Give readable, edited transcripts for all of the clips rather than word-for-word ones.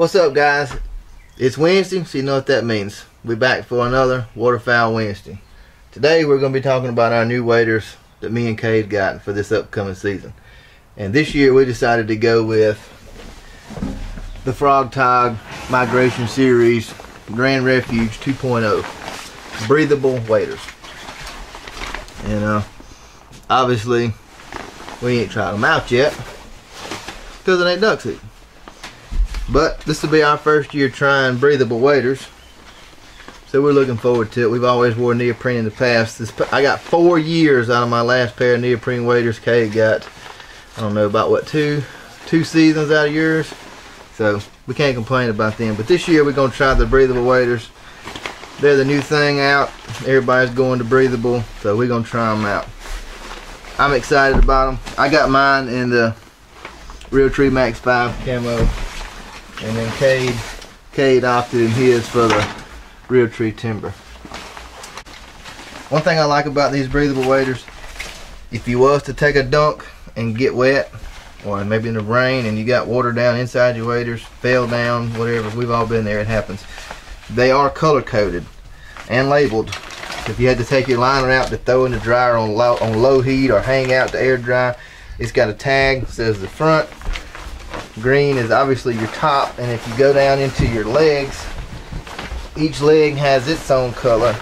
What's up, guys? It's Wednesday, so you know what that means. We're back for another Waterfowl Wednesday. Today we're going to be talking about our new waders that me and Cade got for this upcoming season. And this year we decided to go with the Frogg Togg Migration Series Grand Refuge 2.0 breathable waders. And obviously we ain't tried them out yet because it ain't duck season. But this will be our first year trying breathable waders, so we're looking forward to it. We've always wore neoprene in the past. I got 4 years out of my last pair of neoprene waders. Kay got, I don't know about what, two seasons out of yours. So we can't complain about them. But this year we're gonna try the breathable waders. They're the new thing out. Everybody's going to breathable, so we're gonna try them out. I'm excited about them. I got mine in the Realtree Max 5 camo. And then Cade opted in his for the Realtree timber. One thing I like about these breathable waders, if you was to take a dunk and get wet, or maybe in the rain and you got water down inside your waders, fell down, whatever, we've all been there, it happens. They are color coded and labeled. If you had to take your liner out to throw in the dryer on low heat or hang out to air dry, it's got a tag that says the front. Green is obviously your top, and if you go down into your legs, each leg has its own color.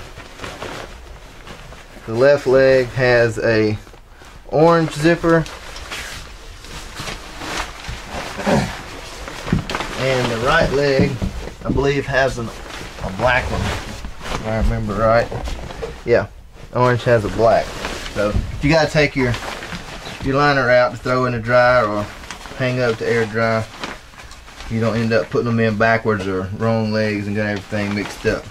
The left leg has a orange zipper, and the right leg, I believe, has a black one, if I remember right. Yeah, orange has a black. So if you gotta take your liner out to throw in the dryer or hang up to air dry, you don't end up putting them in backwards or wrong legs and got everything mixed up.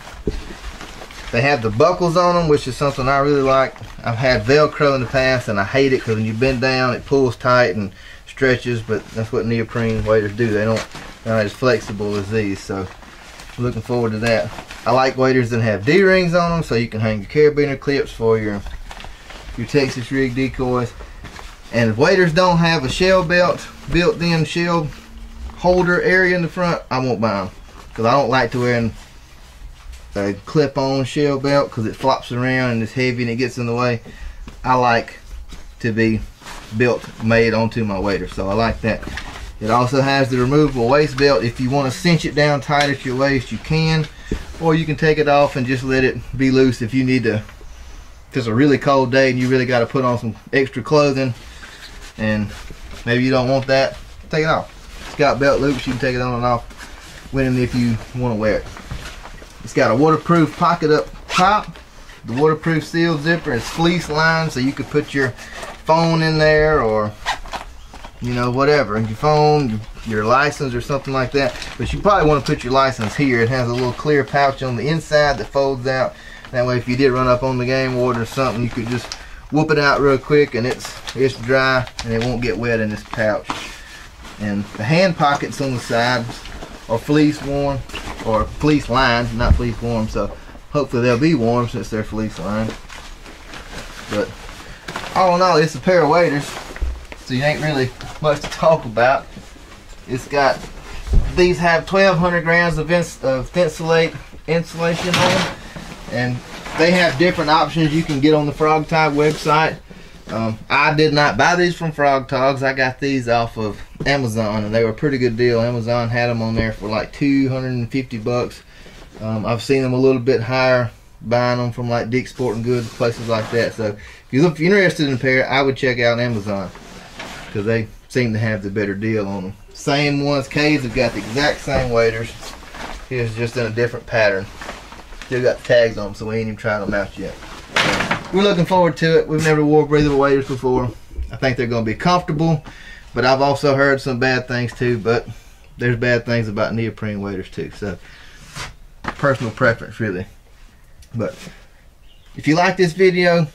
They have the buckles on them, which is something I really like. I've had Velcro in the past and I hate it because when you bend down it pulls tight and stretches, but that's what neoprene waders do. They're not as flexible as these, so I'm looking forward to that. I like waders that have D-rings on them so you can hang your carabiner clips for your Texas rig decoys. And if waders don't have a shell belt, built-in shell holder area in the front, I won't buy them because I don't like to wear a clip-on shell belt because it flops around and it's heavy and it gets in the way. I like to be made onto my wader, so I like that. It also has the removable waist belt. If you want to cinch it down tight at your waist, you can, or you can take it off and just let it be loose if you need to. If it's a really cold day and you really got to put on some extra clothing and maybe you don't want that, take it off. It's got belt loops, you can take it on and off with them if you want to wear it. It's got a waterproof pocket up top, the waterproof sealed zipper, and fleece lined so you could put your phone in there or, you know, whatever, your phone, your license or something like that. But you probably want to put your license here. It has a little clear pouch on the inside that folds out. That way if you did run up on the game warden or something, you could just whoop it out real quick and it's dry and it won't get wet in this pouch. And the hand pockets on the sides are fleece warm, or fleece lined, not fleece warm, so hopefully they'll be warm since they're fleece lined. But all in all, it's a pair of waders, so you ain't really much to talk about. It's got, these have 1200 grams of thinsulate insulation on them, and they have different options you can get on the Frogg Togg website. I did not buy these from Frogg Toggs. I got these off of Amazon and they were a pretty good deal. Amazon had them on there for like 250 bucks. I've seen them a little bit higher buying them from like Dick's Sporting Goods, places like that. So if you're interested in a pair, I would check out Amazon because they seem to have the better deal on them. Same ones, K's have got the exact same waders. Here's just in a different pattern. Still got tags on them, so we ain't even tried them out yet. We're looking forward to it. We've never wore breathable waders before. I think they're going to be comfortable, but I've also heard some bad things too, but there's bad things about neoprene waders too, so personal preference really. But if you like this video,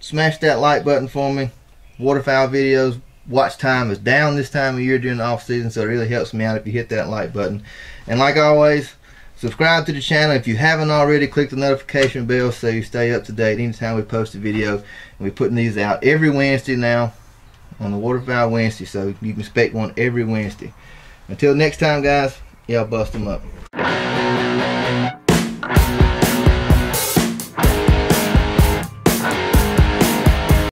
smash that like button for me. Waterfowl videos watch time is down this time of year during the off season, so it really helps me out if you hit that like button. And like always, subscribe to the channel if you haven't already. Click the notification bell so you stay up to date anytime we post a video. And we're putting these out every Wednesday now on the Waterfowl Wednesday, so you can expect one every Wednesday. Until next time, guys, y'all bust them up.